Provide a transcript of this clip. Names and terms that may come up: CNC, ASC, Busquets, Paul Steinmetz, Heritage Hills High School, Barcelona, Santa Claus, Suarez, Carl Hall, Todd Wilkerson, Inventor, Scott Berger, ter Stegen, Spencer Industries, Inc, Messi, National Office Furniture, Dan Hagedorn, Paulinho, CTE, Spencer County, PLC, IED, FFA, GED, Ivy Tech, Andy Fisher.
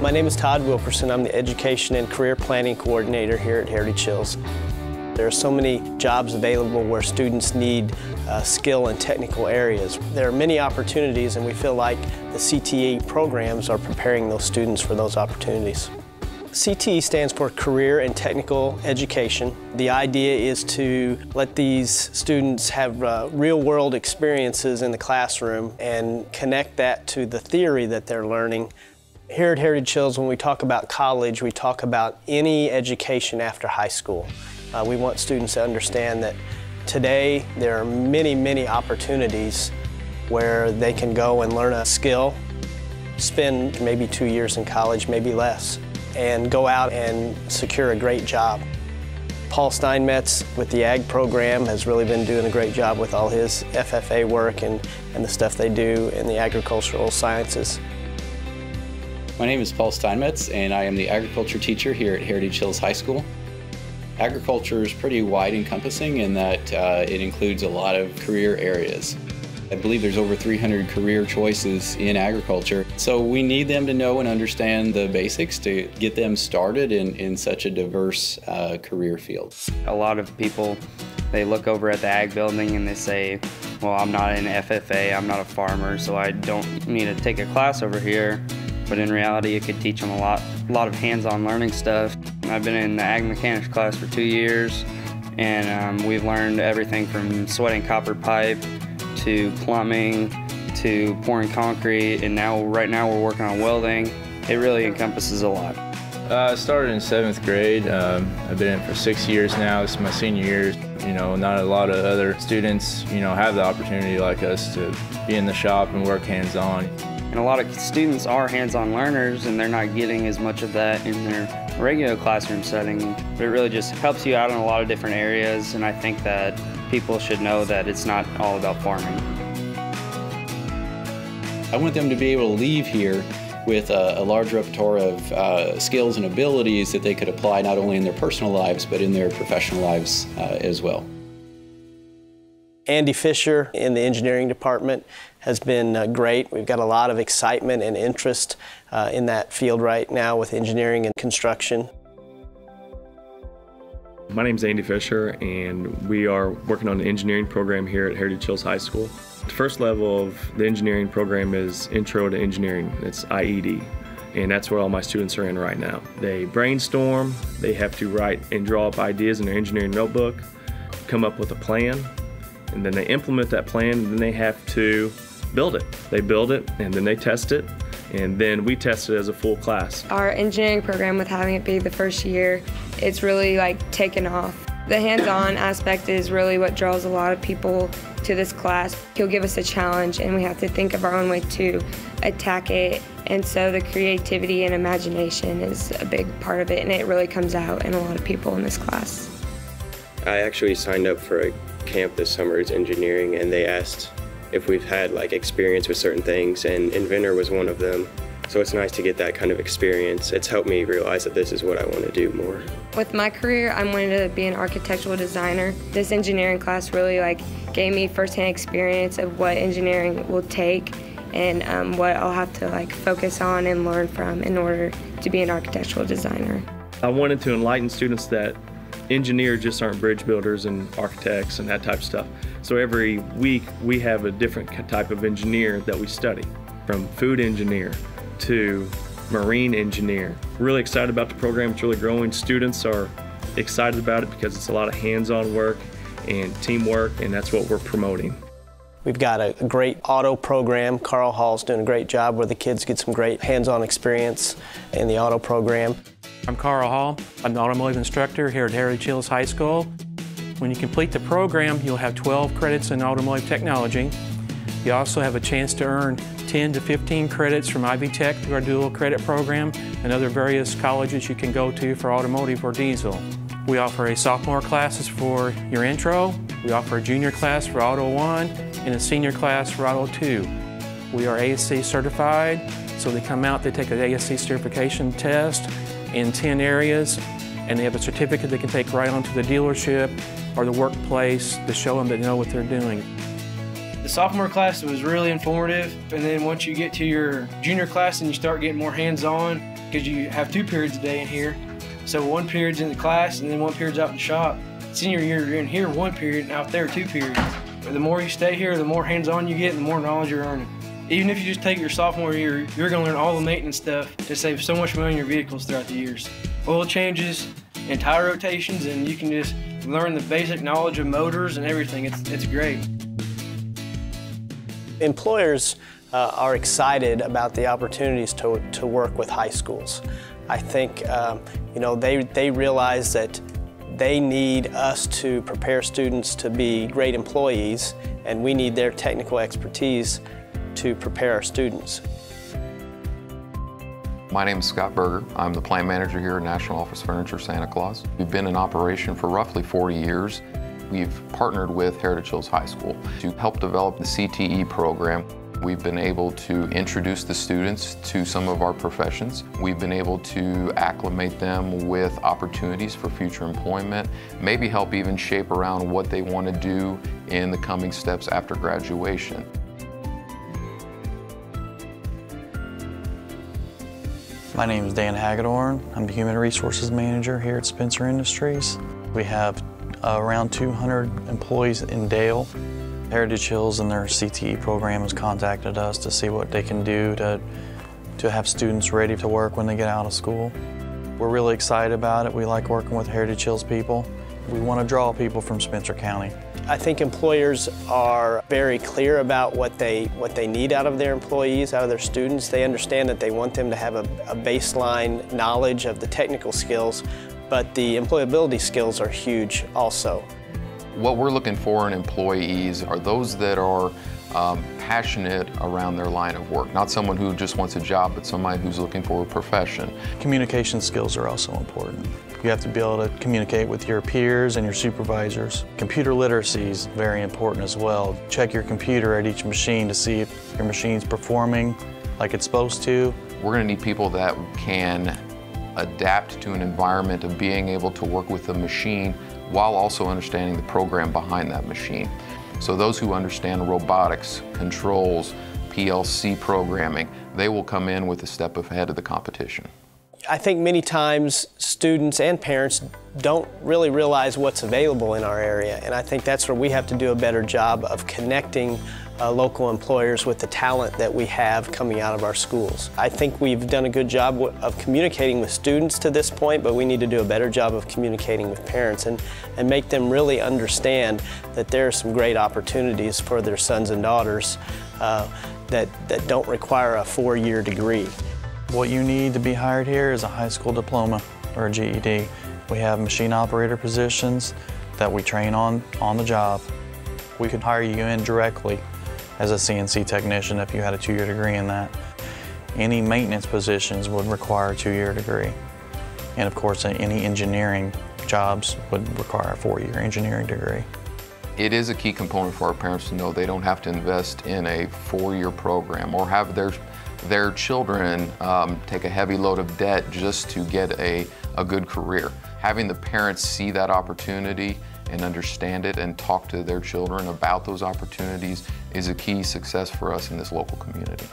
My name is Todd Wilkerson. I'm the Education and Career Planning Coordinator here at Heritage Hills. There are so many jobs available where students need skill in technical areas. There are many opportunities, and we feel like the CTE programs are preparing those students for those opportunities. CTE stands for Career and Technical Education. The idea is to let these students have real-world experiences in the classroom and connect that to the theory that they're learning. Here at Heritage Hills, when we talk about college, we talk about any education after high school. We want students to understand that today there are many, many opportunities where they can go and learn a skill, spend maybe 2 years in college, maybe less, and go out and secure a great job. Paul Steinmetz with the Ag program has really been doing a great job with all his FFA work and the stuff they do in the agricultural sciences. My name is Paul Steinmetz, and I am the agriculture teacher here at Heritage Hills High School. Agriculture is pretty wide encompassing in that it includes a lot of career areas. I believe there's over 300 career choices in agriculture, so we need them to know and understand the basics to get them started in such a diverse career field. A lot of people, they look over at the ag building and they say, well, I'm not an FFA, I'm not a farmer, so I don't need to take a class over here. But in reality, it could teach them a lot of hands-on learning stuff. I've been in the ag mechanics class for 2 years, and we've learned everything from sweating copper pipe to plumbing to pouring concrete, and now right now we're working on welding. It really encompasses a lot. I started in 7th grade. I've been in for 6 years now. It's my senior year. You know, not a lot of other students, you know, have the opportunity like us to be in the shop and work hands-on. And a lot of students are hands-on learners, and they're not getting as much of that in their regular classroom setting. But it really just helps you out in a lot of different areas, and I think that people should know that it's not all about farming. I want them to be able to leave here with a large repertoire of skills and abilities that they could apply not only in their personal lives, but in their professional lives as well. Andy Fisher in the engineering department has been great. We've got a lot of excitement and interest in that field right now with engineering and construction. My name is Andy Fisher, and we are working on an engineering program here at Heritage Hills High School. The first level of the engineering program is Intro to Engineering. It's IED, and that's where all my students are in right now. They brainstorm, they have to write and draw up ideas in their engineering notebook, come up with a plan, and then they implement that plan, and then they have to build it. They build it, and then they test it, and then we test it as a full class. Our engineering program, with having it be the first year, it's really like taken off. The hands-on aspect is really what draws a lot of people to this class. He'll give us a challenge, and we have to think of our own way to attack it, and so the creativity and imagination is a big part of it, and it really comes out in a lot of people in this class. I actually signed up for a camp this summer. It's engineering, and they asked if we've had like experience with certain things, and Inventor was one of them. So it's nice to get that kind of experience. It's helped me realize that this is what I want to do more. With my career, I wanted to be an architectural designer. This engineering class really like gave me firsthand experience of what engineering will take, and what I'll have to like focus on and learn from in order to be an architectural designer. I wanted to enlighten students that engineers just aren't bridge builders and architects and that type of stuff. So every week we have a different type of engineer that we study, from food engineer to marine engineer. Really excited about the program. It's really growing. Students are excited about it because it's a lot of hands-on work and teamwork, and that's what we're promoting. We've got a great auto program. Carl Hall's doing a great job where the kids get some great hands-on experience in the auto program. I'm Carl Hall. I'm the automotive instructor here at Heritage Hills High School. When you complete the program, you'll have 12 credits in automotive technology. You also have a chance to earn 10 to 15 credits from Ivy Tech through our dual credit program and other various colleges you can go to for automotive or diesel. We offer a sophomore classes for your intro, we offer a junior class for Auto 1, and a senior class for Auto 2. We are ASC certified, so they come out, they take an ASC certification test in 10 areas, and they have a certificate they can take right on to the dealership or the workplace to show them they know what they're doing. The sophomore class was really informative, and then once you get to your junior class and you start getting more hands-on, because you have 2 periods a day in here, so 1 period's in the class and then 1 period's out in the shop. Senior year, you're in here 1 period and out there 2 periods. But the more you stay here, the more hands-on you get and the more knowledge you're earning. Even if you just take your sophomore year, you're going to learn all the maintenance stuff to save so much money on your vehicles throughout the years. Oil changes and tire rotations, and you can just learn the basic knowledge of motors and everything. It's great. Employers are excited about the opportunities to work with high schools. I think you know, they realize that they need us to prepare students to be great employees, and we need their technical expertise to prepare our students. My name is Scott Berger. I'm the plant manager here at National Office Furniture, Santa Claus. We've been in operation for roughly 40 years. We've partnered with Heritage Hills High School to help develop the CTE program. We've been able to introduce the students to some of our professions. We've been able to acclimate them with opportunities for future employment, maybe help even shape around what they want to do in the coming steps after graduation. My name is Dan Hagedorn. I'm the Human Resources Manager here at Spencer Industries. We have around 200 employees in Dale. Heritage Hills and their CTE program has contacted us to see what they can do to have students ready to work when they get out of school. We're really excited about it. We like working with Heritage Hills people. We want to draw people from Spencer County. I think employers are very clear about what they need out of their employees, out of their students. They understand that they want them to have a baseline knowledge of the technical skills, but the employability skills are huge also. What we're looking for in employees are those that are passionate around their line of work. Not someone who just wants a job, but somebody who's looking for a profession. Communication skills are also important. You have to be able to communicate with your peers and your supervisors. Computer literacy is very important as well. Check your computer at each machine to see if your machine's performing like it's supposed to. We're going to need people that can adapt to an environment of being able to work with a machine while also understanding the program behind that machine. So those who understand robotics, controls, PLC programming, they will come in with a step ahead of the competition. I think many times students and parents don't really realize what's available in our area, and I think that's where we have to do a better job of connecting local employers with the talent that we have coming out of our schools. I think we've done a good job of communicating with students to this point, but we need to do a better job of communicating with parents and make them really understand that there are some great opportunities for their sons and daughters that don't require a 4-year degree. What you need to be hired here is a high school diploma or a GED. We have machine operator positions that we train on the job. We could hire you in directly as a CNC technician if you had a 2-year degree in that. Any maintenance positions would require a 2-year degree. And of course, any engineering jobs would require a 4-year engineering degree. It is a key component for our parents to know they don't have to invest in a 4-year program or have their children take a heavy load of debt just to get a good career. Having the parents see that opportunity and understand it and talk to their children about those opportunities is a key success for us in this local community.